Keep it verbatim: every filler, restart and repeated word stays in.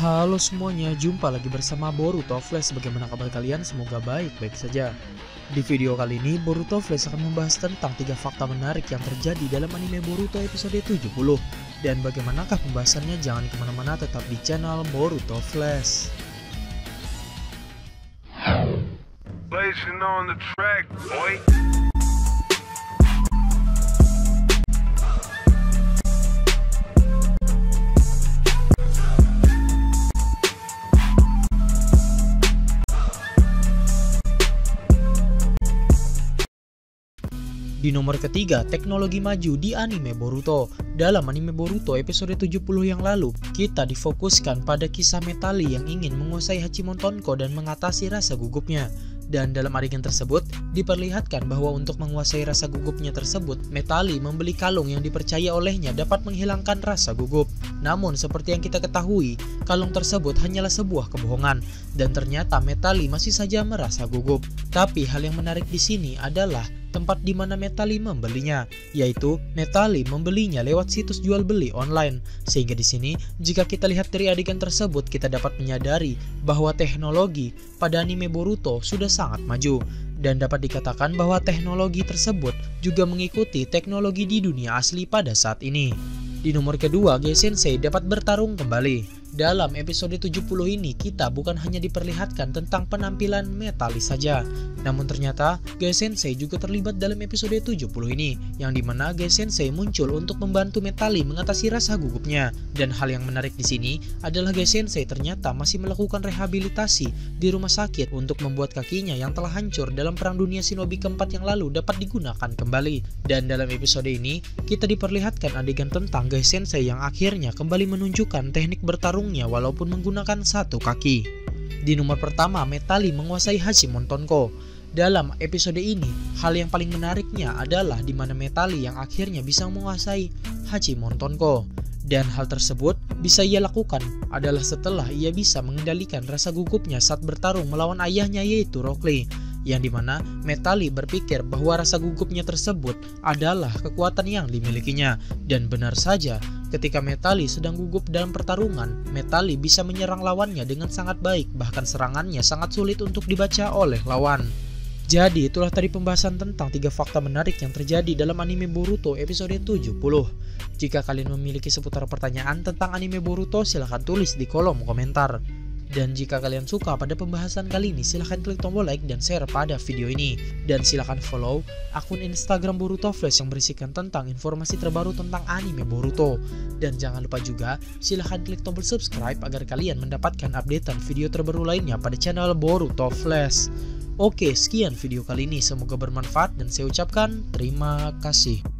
Halo semuanya, jumpa lagi bersama Boruto Flash. Bagaimana kabar kalian? Semoga baik-baik saja. Di video kali ini, Boruto Flash akan membahas tentang tiga fakta menarik yang terjadi dalam anime Boruto episode tujuh puluh. Dan bagaimanakah pembahasannya? Jangan kemana-mana, tetap di channel Boruto Flash. Di nomor ketiga, teknologi maju di anime Boruto. Dalam anime Boruto episode tujuh puluh yang lalu, kita difokuskan pada kisah Metal Lee yang ingin menguasai Hachimon Tonkou dan mengatasi rasa gugupnya. Dan dalam adegan tersebut, diperlihatkan bahwa untuk menguasai rasa gugupnya tersebut, Metal Lee membeli kalung yang dipercaya olehnya dapat menghilangkan rasa gugup. Namun, seperti yang kita ketahui, kalung tersebut hanyalah sebuah kebohongan, dan ternyata Metal Lee masih saja merasa gugup. Tapi hal yang menarik di sini adalah tempat di mana Metal Lee membelinya, yaitu Metal Lee membelinya lewat situs jual beli online. Sehingga di sini, jika kita lihat dari adegan tersebut, kita dapat menyadari bahwa teknologi pada anime Boruto sudah sangat maju, dan dapat dikatakan bahwa teknologi tersebut juga mengikuti teknologi di dunia asli pada saat ini. Di nomor kedua, Gai Sensei dapat bertarung kembali. Dalam episode tujuh puluh ini, kita bukan hanya diperlihatkan tentang penampilan Metal Lee saja, namun ternyata Gai Sensei juga terlibat dalam episode tujuh puluh ini, yang dimana Gai Sensei muncul untuk membantu Metal Lee mengatasi rasa gugupnya. Dan hal yang menarik di sini adalah Gai Sensei ternyata masih melakukan rehabilitasi di rumah sakit untuk membuat kakinya yang telah hancur dalam Perang Dunia Shinobi keempat yang lalu dapat digunakan kembali. Dan dalam episode ini, kita diperlihatkan adegan tentang Gai Sensei yang akhirnya kembali menunjukkan teknik bertarung walaupun menggunakan satu kaki. Di nomor pertama, Metal Lee menguasai Hachimon Tonkou. Dalam episode ini, hal yang paling menariknya adalah di mana Metal Lee yang akhirnya bisa menguasai Hachimon Tonkou. Dan hal tersebut bisa ia lakukan adalah setelah ia bisa mengendalikan rasa gugupnya saat bertarung melawan ayahnya, yaitu Rock Lee, yang dimana Metal Lee berpikir bahwa rasa gugupnya tersebut adalah kekuatan yang dimilikinya. Dan benar saja, ketika Metal Lee sedang gugup dalam pertarungan, Metal Lee bisa menyerang lawannya dengan sangat baik, bahkan serangannya sangat sulit untuk dibaca oleh lawan. Jadi itulah tadi pembahasan tentang tiga fakta menarik yang terjadi dalam anime Boruto episode tujuh puluh. Jika kalian memiliki seputar pertanyaan tentang anime Boruto, silahkan tulis di kolom komentar. Dan jika kalian suka pada pembahasan kali ini, silahkan klik tombol like dan share pada video ini. Dan silahkan follow akun Instagram Boruto Flash yang berisikan tentang informasi terbaru tentang anime Boruto. Dan jangan lupa juga silahkan klik tombol subscribe agar kalian mendapatkan updatean video terbaru lainnya pada channel Boruto Flash. Oke, sekian video kali ini. Semoga bermanfaat dan saya ucapkan terima kasih.